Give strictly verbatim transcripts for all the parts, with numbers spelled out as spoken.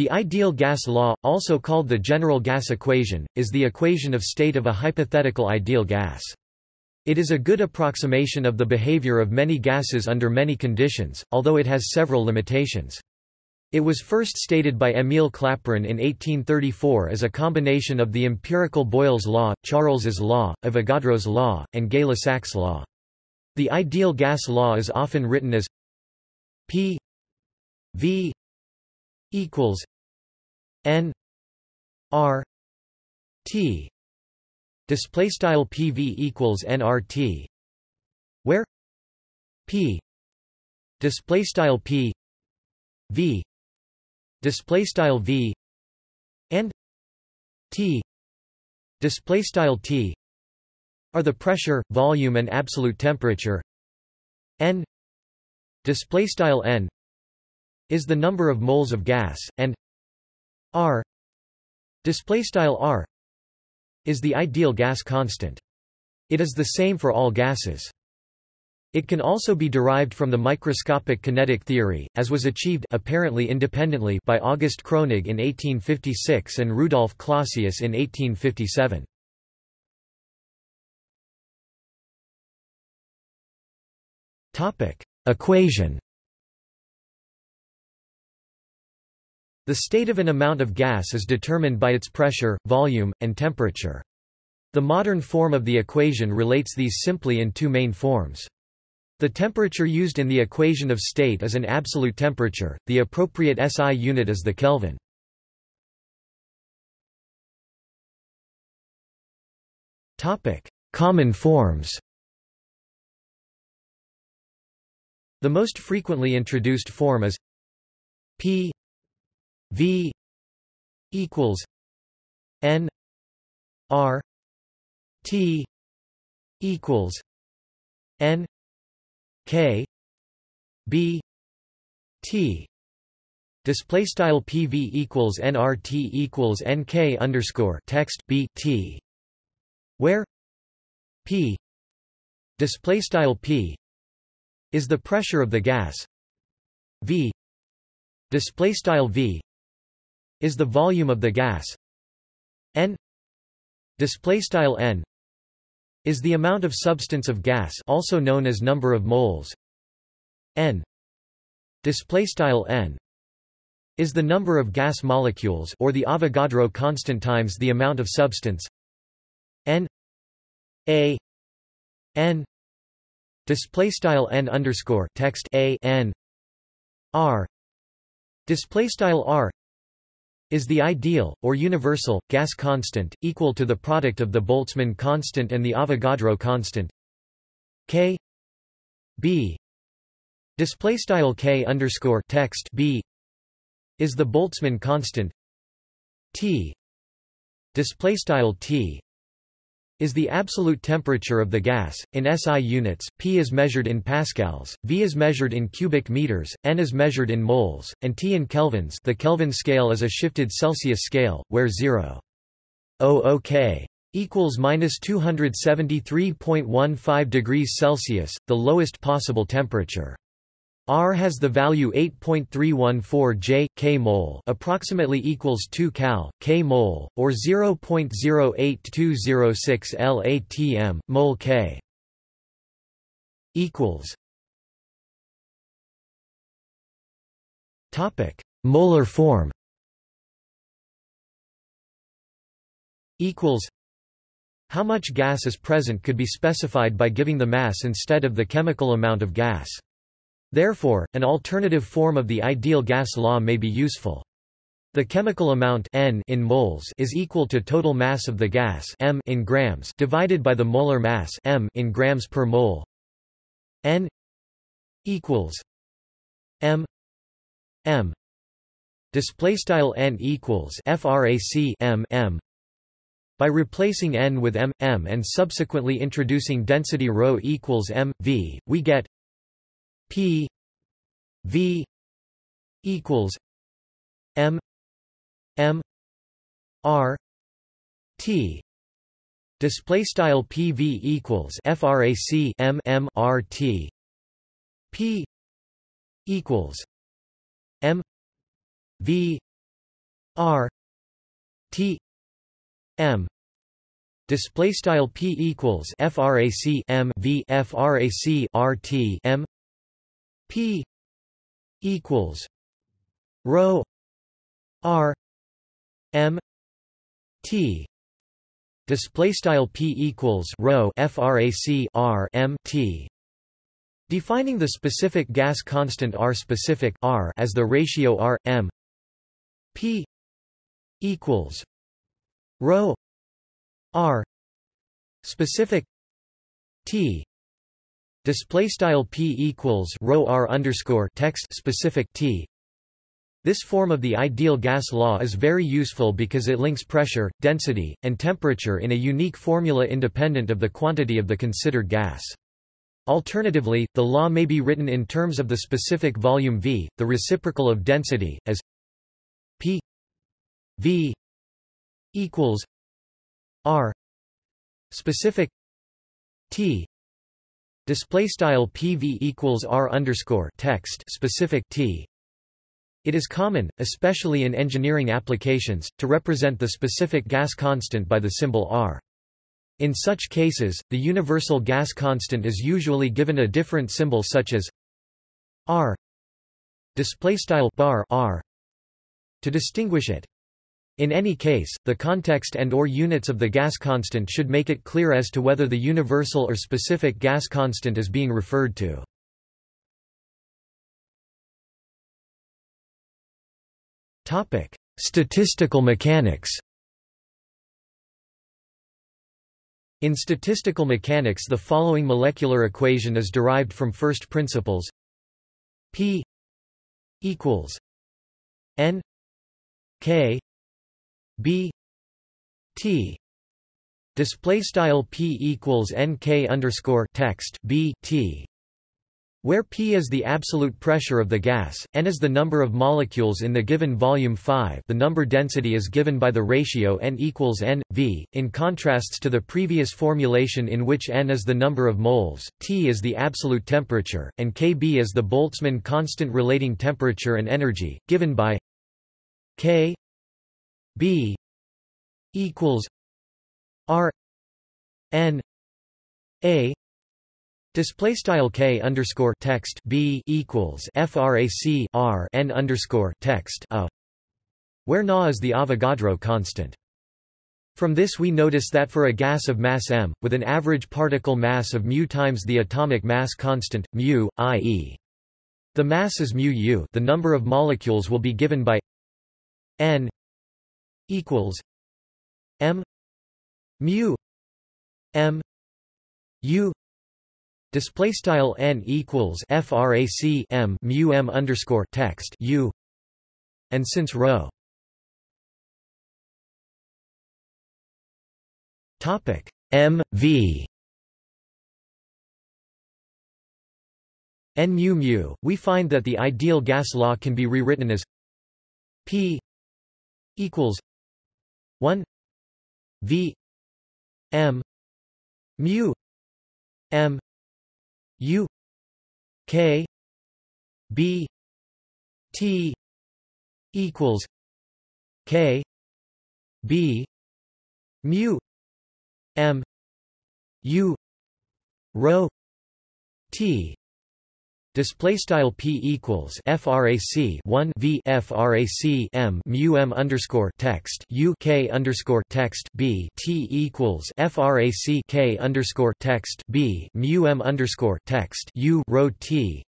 The ideal gas law, also called the general gas equation, is the equation of state of a hypothetical ideal gas. It is a good approximation of the behavior of many gases under many conditions, although it has several limitations. It was first stated by Émile Clapeyron in eighteen thirty-four as a combination of the empirical Boyle's law, Charles's law, Avogadro's law, and Gay-Lussac's law. The ideal gas law is often written as P V equals N R T, display style P V equals N R T, where P display style P V display style V and T display style T are the pressure, volume, and absolute temperature. N display style N is the number of moles of gas, and R display style R is the ideal gas constant. It is the same for all gases. It can also be derived from the microscopic kinetic theory, as was achieved apparently independently by August Krönig in eighteen fifty-six and Rudolf Clausius in eighteen fifty-seven. Topic: equation. The state of an amount of gas is determined by its pressure, volume, and temperature. The modern form of the equation relates these simply in two main forms. The temperature used in the equation of state is an absolute temperature, the appropriate S I unit is the Kelvin. Common forms. The most frequently introduced form is P V equals N R T equals N K B T, display style P V equals N R T equals N K underscore text B T, where P display style P is the pressure of the gas, V display style V is the volume of the gas, N display style N is the amount of substance of gas, also known as number of moles, N display style N is the number of gas molecules, or the Avogadro constant times the amount of substance, N A N display style N underscore text A N R display style R is the ideal, or universal, gas constant, equal to the product of the Boltzmann constant and the Avogadro constant. K B K_text_B is the Boltzmann constant. T T is the absolute temperature of the gas, in S I units. P is measured in pascals, V is measured in cubic meters, N is measured in moles, and T in kelvins. The Kelvin scale is a shifted Celsius scale, where zero point zero zero K equals minus two hundred seventy-three point one five degrees Celsius, the lowest possible temperature. R has the value eight point three one four J, K mole, approximately equals two cal, K mole, or zero point zero eight two zero six L A T M, mole K. Equals. Topic: molar form. Equals. How much gas is present could be specified by giving the mass instead of the chemical amount of gas. Therefore, an alternative form of the ideal gas law may be useful. The chemical amount N in moles is equal to total mass of the gas m in grams divided by the molar mass m in grams per mole. N equals m m, display style N equals frac m m. By replacing N with m m and subsequently introducing density rho equals m v, we get P V equals M M R T, display style P V equals frac M M R T. P equals M V R T M display style P equals frac M V frac R T M P equals rho R M T display style P equals rho frac R M T. Defining the specific gas constant R specific R as the ratio R M P equals rho R specific T display style P equals rho R underscore text specific T. This form of the ideal gas law is very useful because it links pressure, density, and temperature in a unique formula independent of the quantity of the considered gas. Alternatively, the law may be written in terms of the specific volume V, the reciprocal of density, as P V equals R specific T display style P V equals R underscore text specific T. It is common, especially in engineering applications, to represent the specific gas constant by the symbol R. In such cases, the universal gas constant is usually given a different symbol such as R to distinguish it. In any case, the context and or units of the gas constant should make it clear as to whether the universal or specific gas constant is being referred to. Statistical mechanics. In statistical mechanics the following molecular equation is derived from first principles. P equals N K B T display style P equals N K underscore text B T, where P is the absolute pressure of the gas, N is the number of molecules in the given volume five, the number density is given by the ratio N equals N, V, in contrasts to the previous formulation in which N is the number of moles, T is the absolute temperature, and K B is the Boltzmann constant relating temperature and energy, given by K B equals R N A display style K underscore text B equals frac R N underscore text A, where N A is the Avogadro constant. From this we notice that for a gas of mass m with an average particle mass of mu times the atomic mass constant mu, that is the mass is mu u, the number of molecules will be given by N equals m mu m u. Display style N equals frac M mu M underscore text U, and since rho. Topic M V N mu mu. We find that the ideal gas law can be rewritten as P equals one V M mu M U K B T equals K B mu M U rho T. Display style P equals frac one V frac M mu M underscore text U K underscore text B T equals frac K underscore text B mu M underscore text U rho T.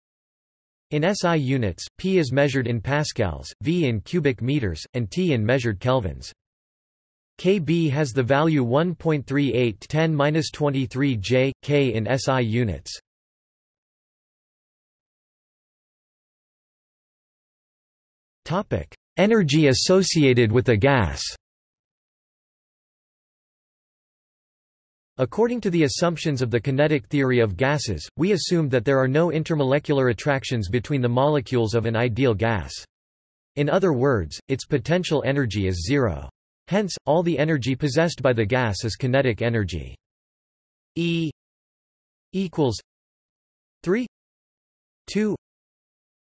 In S I units, P is measured in pascals, V in cubic meters, and T in measured kelvins. K B has the value one point three eight times ten to the minus twenty-three J K in S I units. Topic: Energy associated with a gas. According to the assumptions of the kinetic theory of gases, we assume that there are no intermolecular attractions between the molecules of an ideal gas. In other words, its potential energy is zero. Hence, all the energy possessed by the gas is kinetic energy. E equals three two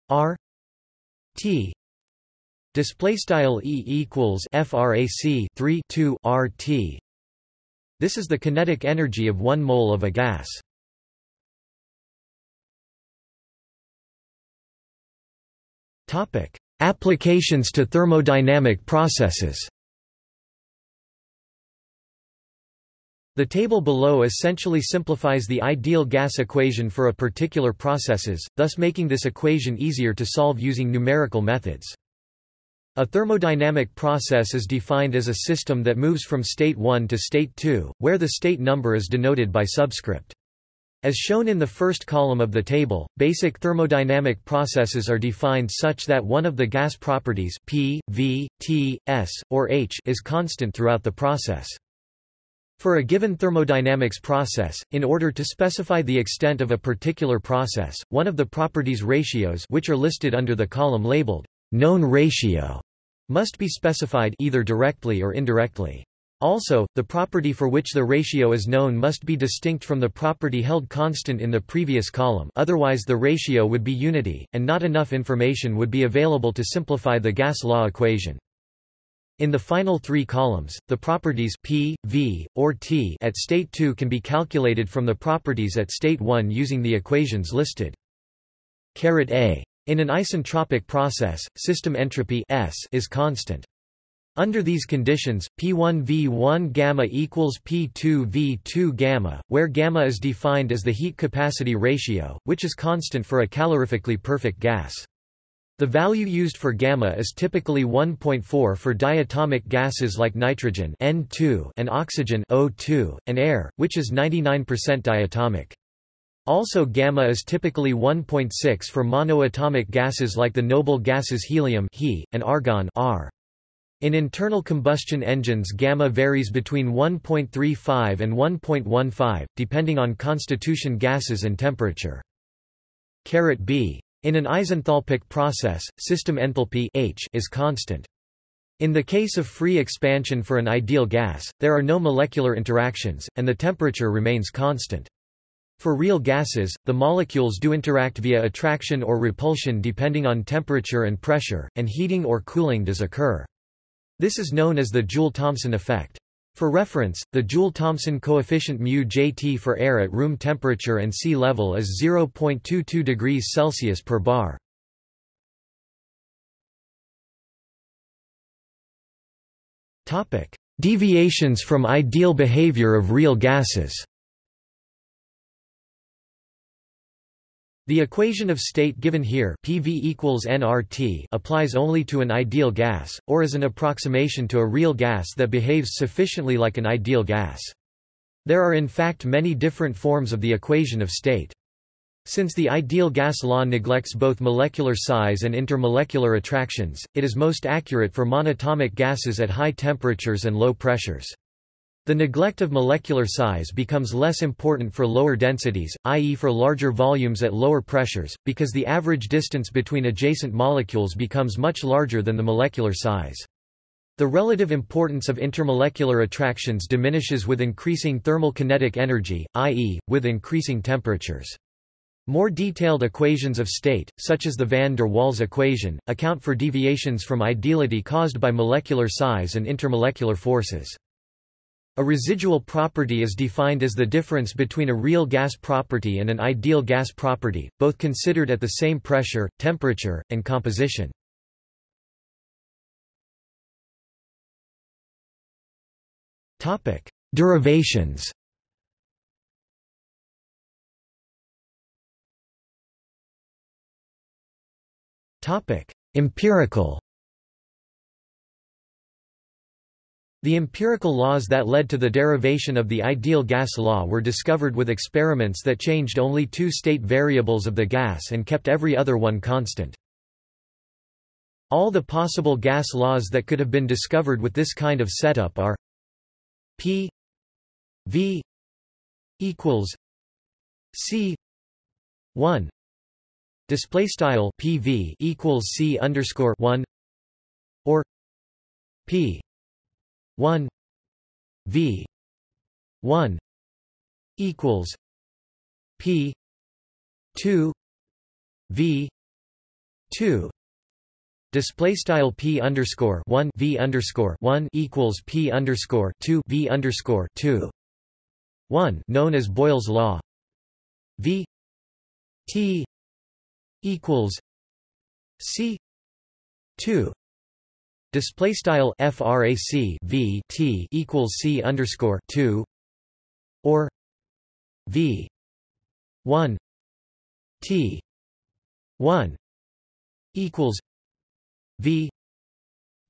R T display style E equals frac three two R T. This is the kinetic energy of one mole of a gas. Topic: applications to thermodynamic processes. The table below essentially simplifies the ideal gas equation for a particular processes, thus making this equation easier to solve using numerical methods. A thermodynamic process is defined as a system that moves from state one to state two, where the state number is denoted by subscript. As shown in the first column of the table, basic thermodynamic processes are defined such that one of the gas properties P, V, T, S, or H is constant throughout the process. For a given thermodynamics process, in order to specify the extent of a particular process, one of the properties ratios, which are listed under the column labeled known ratio, must be specified either directly or indirectly. Also, the property for which the ratio is known must be distinct from the property held constant in the previous column, otherwise the ratio would be unity, and not enough information would be available to simplify the gas law equation. In the final three columns, the properties P, V, or T at state two can be calculated from the properties at state one using the equations listed. A. In an isentropic process, system entropy S is constant. Under these conditions, P one V one gamma equals P two V two gamma, where gamma is defined as the heat capacity ratio, which is constant for a calorifically perfect gas. The value used for gamma is typically one point four for diatomic gases like nitrogen N two and oxygen O two, and air, which is ninety-nine percent diatomic. Also gamma is typically one point six for monoatomic gases like the noble gases helium He, and argon R. In internal combustion engines gamma varies between one point three five and one point one five, depending on constitution gases and temperature. B. In an isenthalpic process, system enthalpy H is constant. In the case of free expansion for an ideal gas, there are no molecular interactions, and the temperature remains constant. For real gases, the molecules do interact via attraction or repulsion depending on temperature and pressure, and heating or cooling does occur. This is known as the Joule-Thomson effect. For reference, the Joule-Thomson coefficient μ J T for air at room temperature and sea level is zero point two two degrees Celsius per bar. Topic: deviations from ideal behavior of real gases. The equation of state given here P V equals N R T applies only to an ideal gas, or as an approximation to a real gas that behaves sufficiently like an ideal gas. There are in fact many different forms of the equation of state. Since the ideal gas law neglects both molecular size and intermolecular attractions, it is most accurate for monatomic gases at high temperatures and low pressures. The neglect of molecular size becomes less important for lower densities, that is for larger volumes at lower pressures, because the average distance between adjacent molecules becomes much larger than the molecular size. The relative importance of intermolecular attractions diminishes with increasing thermal kinetic energy, that is, with increasing temperatures. More detailed equations of state, such as the van der Waals equation, account for deviations from ideality caused by molecular size and intermolecular forces. A residual property is defined as the difference between a real gas property and an ideal gas property, both considered at the same pressure, temperature, and composition. Topic: derivations. Topic: empirical. The empirical laws that led to the derivation of the ideal gas law were discovered with experiments that changed only two state variables of the gas and kept every other one constant. All the possible gas laws that could have been discovered with this kind of setup are P V equals C one display style P V equals C underscore one or P one V one equals P two V two Display style p underscore one v underscore one equals p underscore two v underscore two one, known as Boyle's law. V t equals c two. Display style frac v t equals c underscore two, or v one t one equals V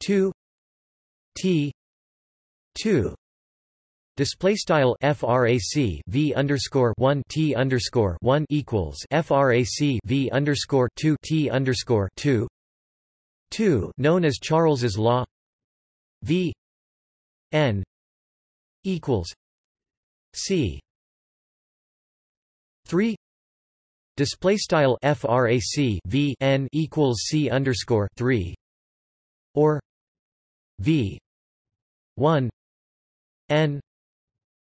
two T two. Display style frac V underscore one T underscore one equals frac V underscore two T underscore two two, known as Charles's law. V N equals C three. Display style frac V N equals C underscore three, or v one n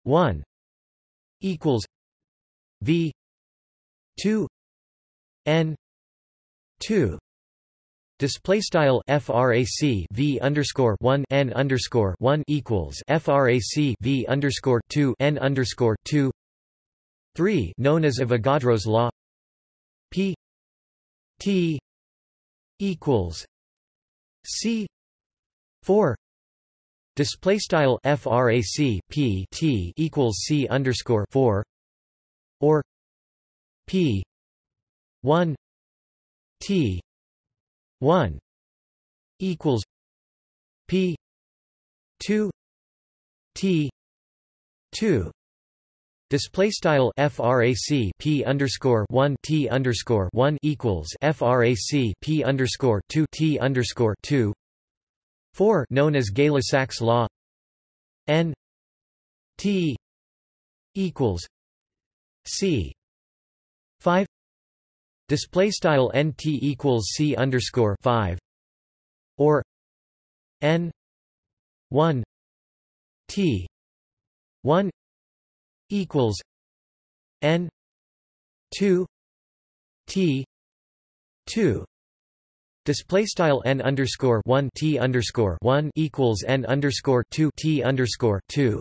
one equals v two n two. Display style frac v underscore one n underscore one equals frac v underscore two n underscore two three, known as Avogadro's law. P t equals C four. Display style frac P T equals C underscore four, or P one T one equals P two T two. Display style frac p underscore one t underscore one equals frac p underscore two t underscore two four, known as Gay-Lussac's law. N t equals c five. Display style n t equals c underscore five, or n one t one equals n two t two. Display style n underscore one t underscore one equals n underscore two t underscore two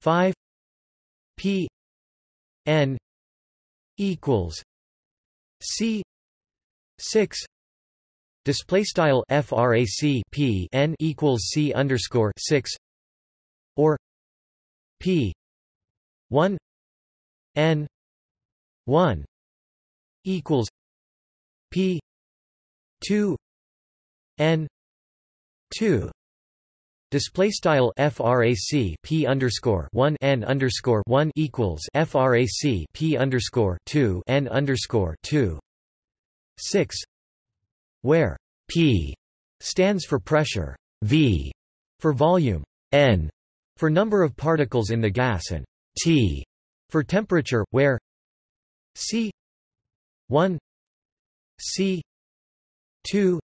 five. P n equals c six. Display style frac p n equals c underscore six, or p one n one equals p two n two. Display style frac p underscore one n underscore one equals frac p underscore two n underscore two six, where p stands for pressure, v for volume, n for number of particles in the gas, and T for temperature, where C one C two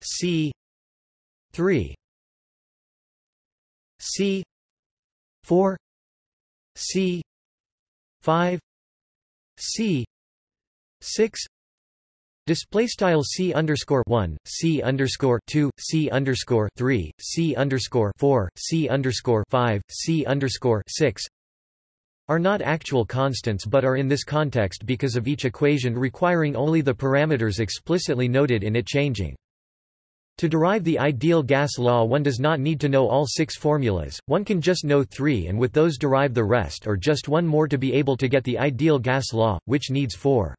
C three C four C five C six. Display style c underscore one, c underscore two, c underscore three, c underscore four, c underscore five, c underscore six are not actual constants, but are in this context because of each equation requiring only the parameters explicitly noted in it changing. To derive the ideal gas law, one does not need to know all six formulas, one can just know three and with those derive the rest, or just one more to be able to get the ideal gas law, which needs four.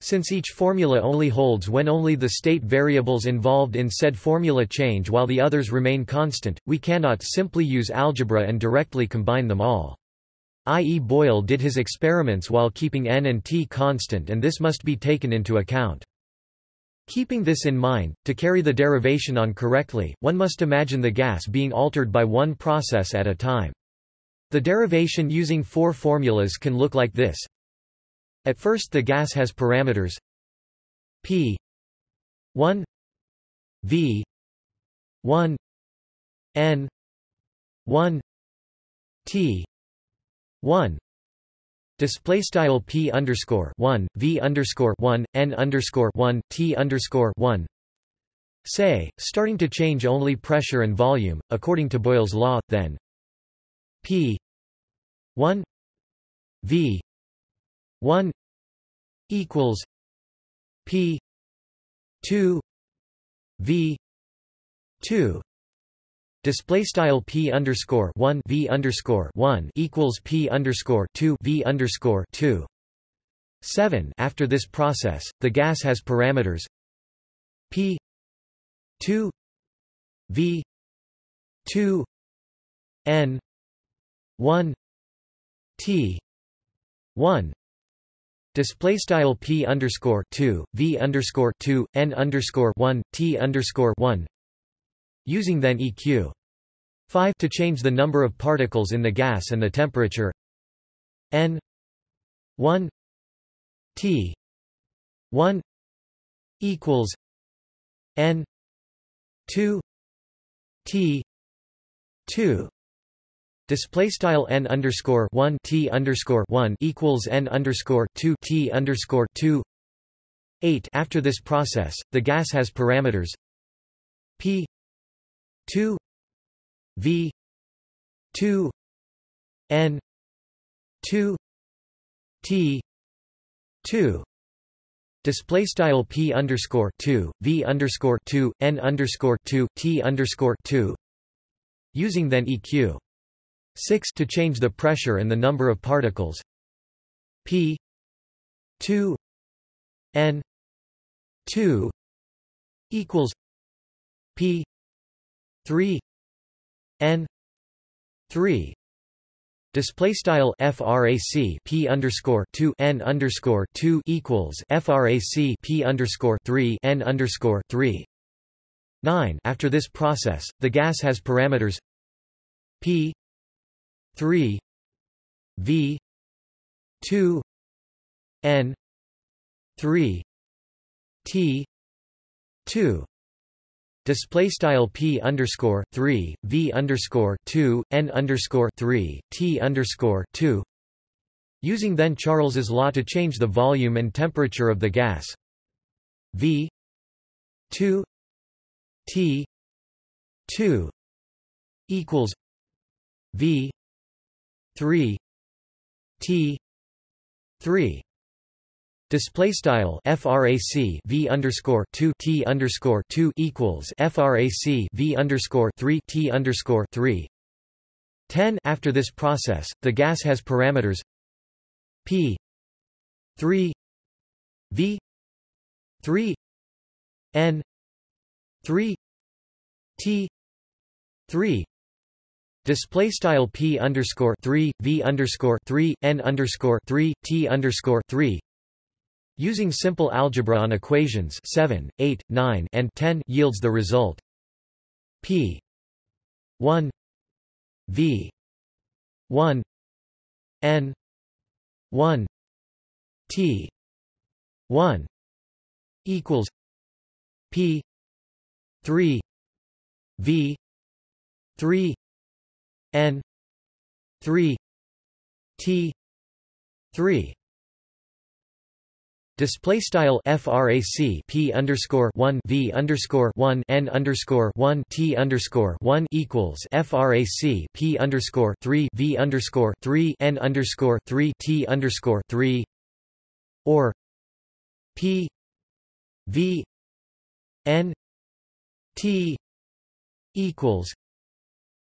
Since each formula only holds when only the state variables involved in said formula change while the others remain constant, we cannot simply use algebra and directly combine them all. that is Boyle did his experiments while keeping n and t constant, and this must be taken into account. Keeping this in mind, to carry the derivation on correctly, one must imagine the gas being altered by one process at a time. The derivation using four formulas can look like this. At first the gas has parameters p one v one n one t one. Display style p underscore one v underscore one n underscore one t underscore one say, starting to change only pressure and volume, according to Boyle's law, then P one V one equals P two V two. Display style P underscore one V underscore one equals P underscore two V underscore two. Seven. After this process, the gas has parameters P two V two N one T one. Display style P underscore two V underscore two N underscore one T underscore one. Using then E Q five to change the number of particles in the gas and the temperature N one T one equals N two T two. Display style N underscore one T underscore one equals N underscore two T underscore two. Eight. After this process, the gas has parameters P two V two N two T two. Display style P underscore two V underscore two N underscore two T underscore two. Using then E Q six to change the pressure and the number of particles P two N two equals P three N three. Display style frac P underscore two N underscore two equals frac P underscore three N underscore three. Nine. After this process, the gas has parameters P three V two N three T two. Display style P underscore three V underscore two N underscore three T underscore two. Using then Charles's law to change the volume and temperature of the gas V two T two equals V three T three. Display style frac V underscore two T underscore two equals frac V underscore three T underscore three. Ten. After this process, the gas has parameters P three V three N three T three. Display style P underscore three V underscore three N underscore three T underscore three. Using simple algebra on equations seven, eight, nine, and ten yields the result P one V one N one T one equals P three V three N three T three. Display style frac P underscore one V underscore one N underscore one T underscore one equals frac P underscore three V underscore three N underscore three T underscore three, or P V N T equals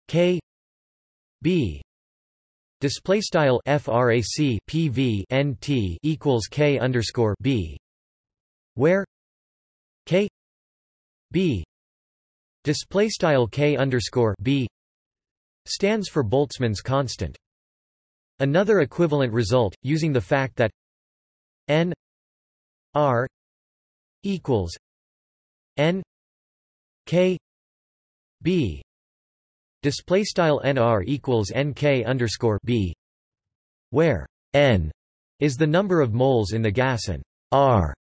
K B. Display style frac P V N T equals K underscore B, where K B display style K underscore B stands for Boltzmann's constant. Another equivalent result, using the fact that N R equals N K B. Display style N R equals N K underscore B, where N is the number of moles in the gas and R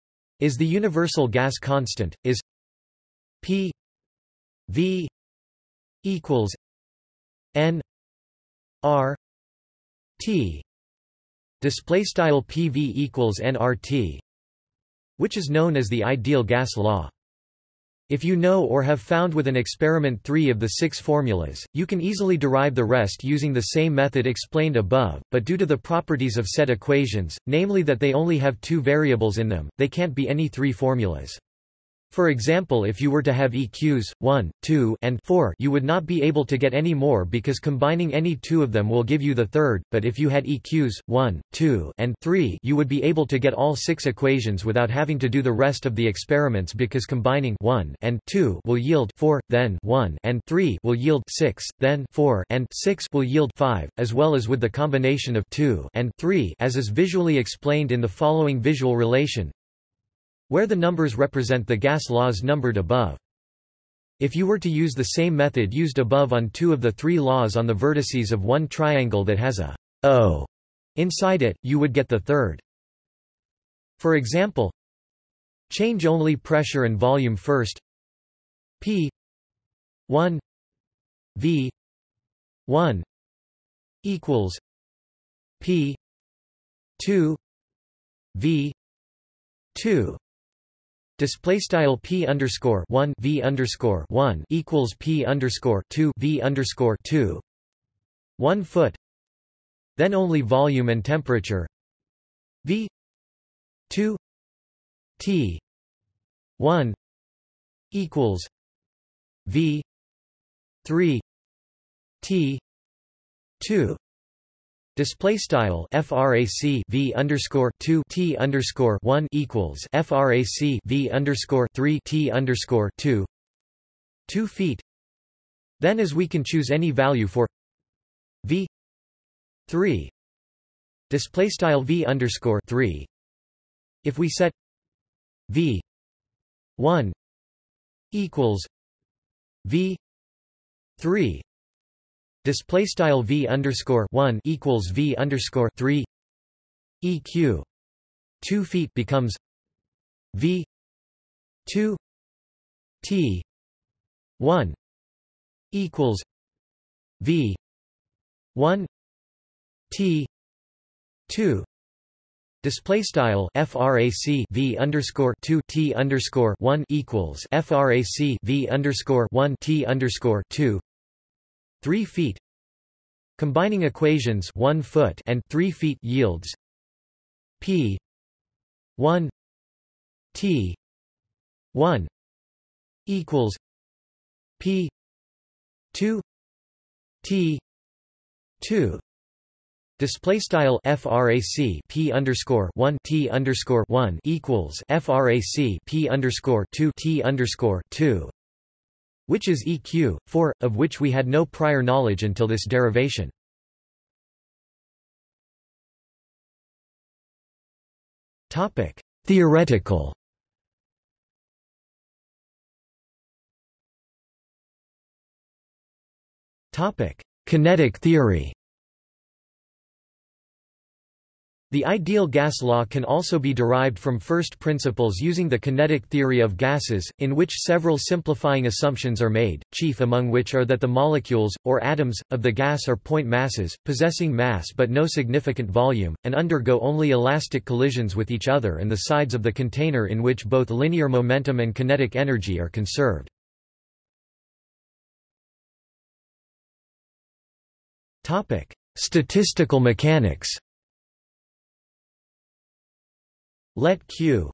is the universal gas constant, is P V equals N R T. Display style P V equals N R T, which is known as the ideal gas law. If you know or have found with an experiment three of the six formulas, you can easily derive the rest using the same method explained above, but due to the properties of set equations, namely that they only have two variables in them, they can't be any three formulas. For example, if you were to have E Qs, one, two, and four, you would not be able to get any more because combining any two of them will give you the third, but if you had E Qs, one, two, and three, you would be able to get all six equations without having to do the rest of the experiments because combining one and two will yield four, then one and three will yield six, then four and six will yield five, as well as with the combination of two and three, as is visually explained in the following visual relation, where the numbers represent the gas laws numbered above. If you were to use the same method used above on two of the three laws on the vertices of one triangle that has a O inside it, you would get the third. For example, change only pressure and volume first. P one V one equals P two V two. Display style p underscore one v underscore one equals p underscore two v underscore two. One foot. Then only volume and temperature. V two t one equals v three t two. Display style frac v underscore two t underscore one equals frac v underscore three t underscore two. Two feet. Then, as we can choose any value for v three. Display style v underscore three. If we set v one equals v three. Display style v underscore one equals v underscore three. Eq two feet becomes v two t one equals v one t two. Display style frac v underscore two t underscore one equals frac v underscore one t underscore two. Three feet. Combining equations one foot and three feet yields p one t one equals p two t two. Display style frac p underscore one t underscore one equals frac p underscore two t underscore two, which is E Q, four, of which we had no prior knowledge until this derivation. Theoretical. Kinetic theory. The ideal gas law can also be derived from first principles using the kinetic theory of gases, in which several simplifying assumptions are made, chief among which are that the molecules, or atoms, of the gas are point masses, possessing mass but no significant volume, and undergo only elastic collisions with each other and the sides of the container in which both linear momentum and kinetic energy are conserved. Statistical mechanics. Let Q.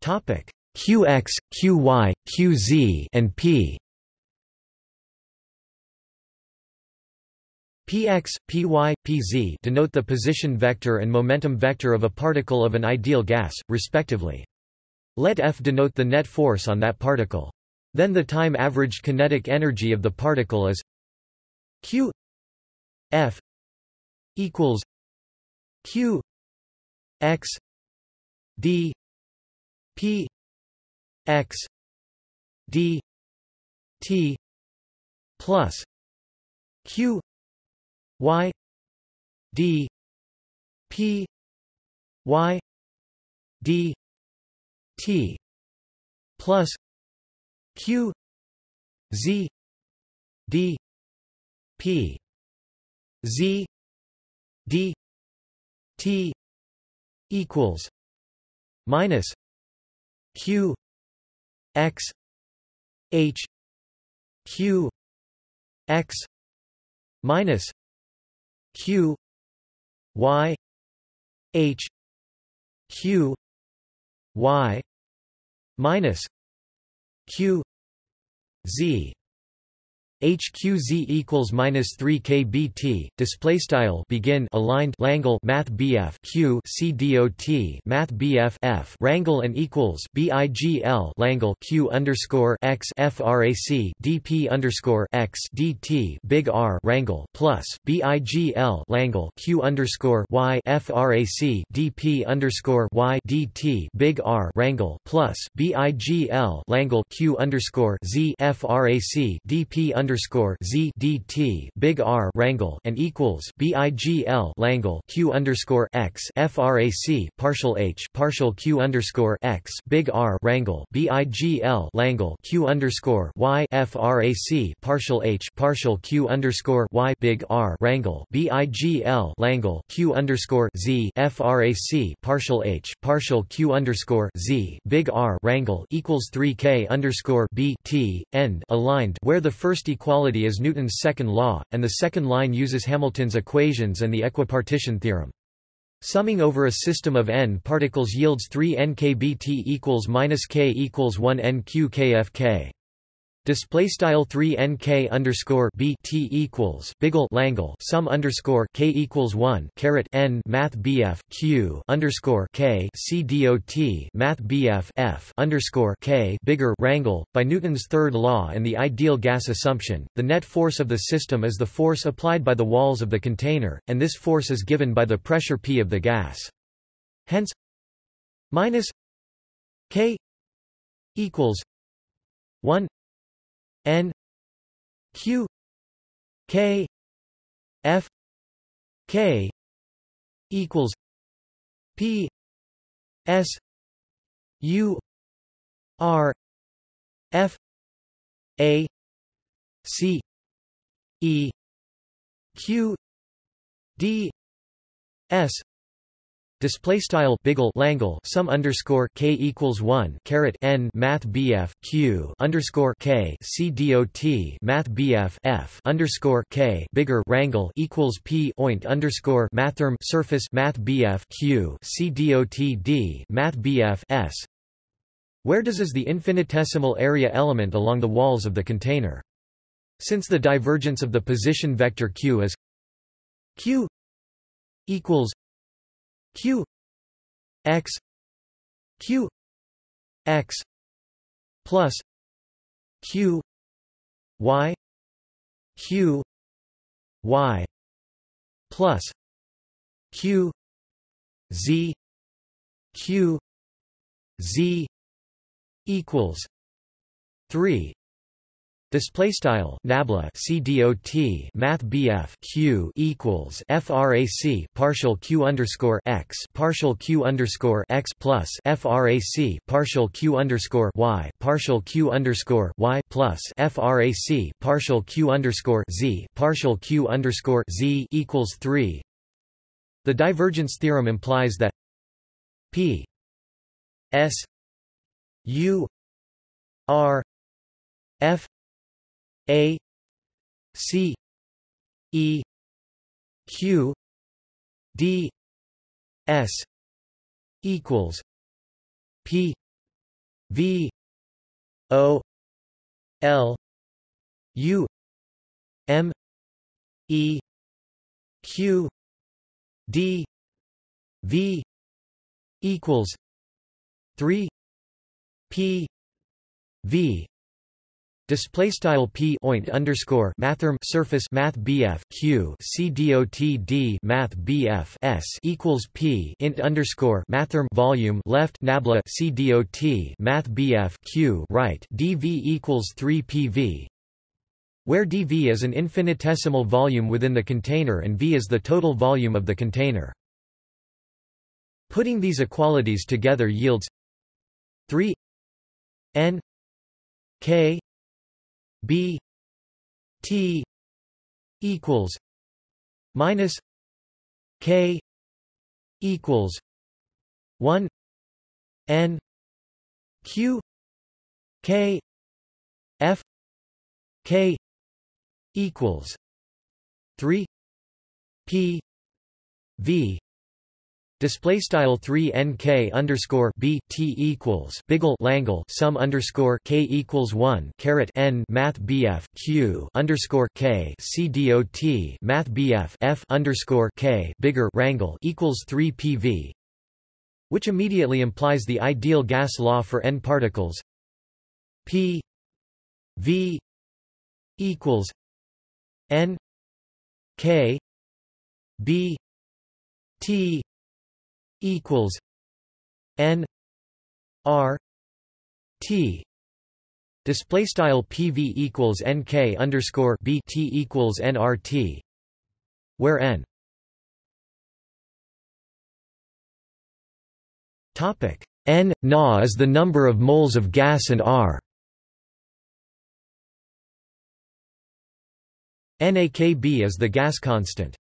Topic Qx, Qy, Qz, and P. Px, Py, Pz denote the position vector and momentum vector of a particle of an ideal gas, respectively. Let F denote the net force on that particle. Then the time averaged kinetic energy of the particle is Q F equals Q X D P X D T plus Q Y D P Y D T plus Q Z D P Z D T equals minus q x h q x minus q y h q y minus q z H Q Z equals minus three K B T. Display style begin aligned Langle Math B F Q C D O T Math B F F Wrangle and equals B I G L Langle Q underscore X FRAC D P underscore X D T Big R Wrangle plus B I G L Langle Q underscore Y FRAC D P underscore Y D T Big R Wrangle plus B I G L Langle Q underscore Z FRAC D P underscore Z D T big R wrangle and equals B I G L Langle Q underscore X FRAC partial H partial Q underscore X big R wrangle B I G L Langle Q underscore Y FRAC partial H partial Q underscore Y big R wrangle B I G L Langle Q underscore Z FRAC partial H partial Q underscore Z big R wrangle equals three K underscore B T end aligned where the first equality is Newton's second law, and the second line uses Hamilton's equations and the equipartition theorem. Summing over a system of n particles yields three N K B T equals minus k equals one N Q K F K. Display style three nk underscore b t equals bigel langle sum underscore k equals one caret n math bf q underscore k c dot math bf f underscore k bigger wrangle. By Newton's third law and the ideal gas assumption, the net force of the system is the force applied by the walls of the container, and this force is given by the pressure p of the gas. Hence, minus k equals one N Q K F K equals P S U R F A C E Q D S display style bigel langle sum underscore k equals one caret n math bf q underscore k c dot math bf f underscore k bigger wrangle equals p point underscore mathrm surface math bf q c dot d math bf s, where does is the infinitesimal area element along the walls of the container. Since the divergence of the position vector q is q equals Q X Q X plus Q Y Q Y plus Q Z Q Z equals three. Display style nabla c dot math bf q equals frac partial q underscore x partial q underscore x plus frac partial q underscore y partial q underscore y plus frac partial q underscore z partial q underscore z equals three. The divergence theorem implies that p s u r f A C E Q D S equals P V O L U M E Q D V equals three P V display style p point underscore mathrm surface math bf q c dot d math bf s equals p int underscore mathrm volume left nabla c dot math bf q right dv equals three pv, where dv is an infinitesimal volume within the container and v is the total volume of the container. Putting these equalities together yields three n k B T equals minus K equals one N Q K F K equals three P V display style three N K underscore B T equals Bigel Langle sum underscore K equals one caret N math B F Q underscore K C D O T math B F F underscore K bigger Wrangle equals three P V, which immediately implies the ideal gas law for N particles P V equals N K B T equals N R T display style P V equals N K underscore B T equals N R T, where N topic N Na is the number of moles of gas and R N A K B is the gas constant.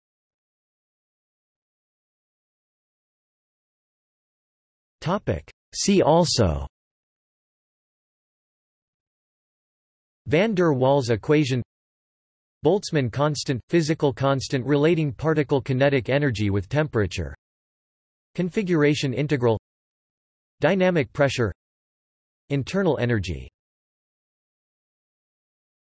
See also van der Waals equation, Boltzmann constant, physical constant relating particle kinetic energy with temperature, configuration integral, dynamic pressure, internal energy.